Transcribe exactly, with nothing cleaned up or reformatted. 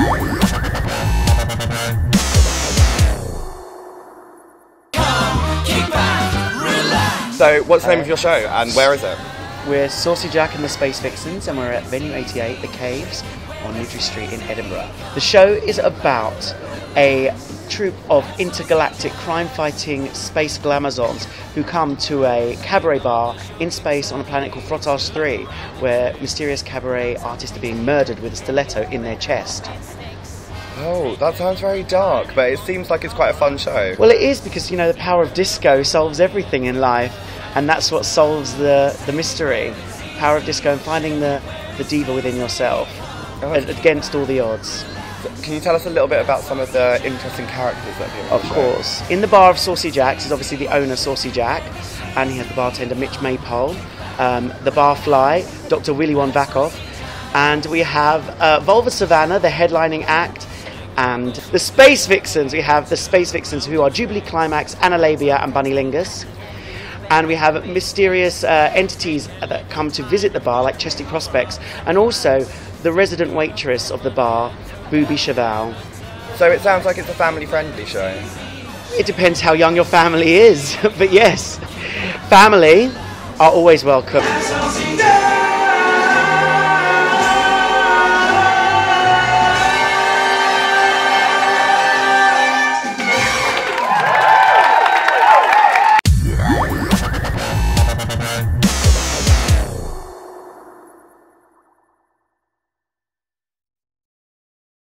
Come, kick back, relax. So, what's the name uh, of your show and where is it? We're Saucy Jack and the Space Vixens, and we're at Venue eighty-eight, The Caves, on Leith Street in Edinburgh. The show is about a troupe of intergalactic crime-fighting space glamazons who come to a cabaret bar in space on a planet called Frottage three, where mysterious cabaret artists are being murdered with a stiletto in their chest. Oh, that sounds very dark, but it seems like it's quite a fun show. Well, it is, because, you know, the power of disco solves everything in life, and that's what solves the, the mystery. Power of disco and finding the, the diva within yourself, oh, against all the odds. Can you tell us a little bit about some of the interesting characters that appear in the show? Of course. In the bar of Saucy Jack's is obviously the owner, Saucy Jack, and he has the bartender, Mitch Maypole, um, the barfly, Doctor Willy Won Vakov, and we have uh, Volva Savannah, the headlining act, and the Space Vixens. We have the Space Vixens, who are Jubilee Climax, Anna Labia, and Bunny Lingus. And we have mysterious uh, entities that come to visit the bar, like Chesty Prospects, and also the resident waitress of the bar, Booby Cheval. So it sounds like it's a family-friendly show. It depends how young your family is, but yes, family are always welcome.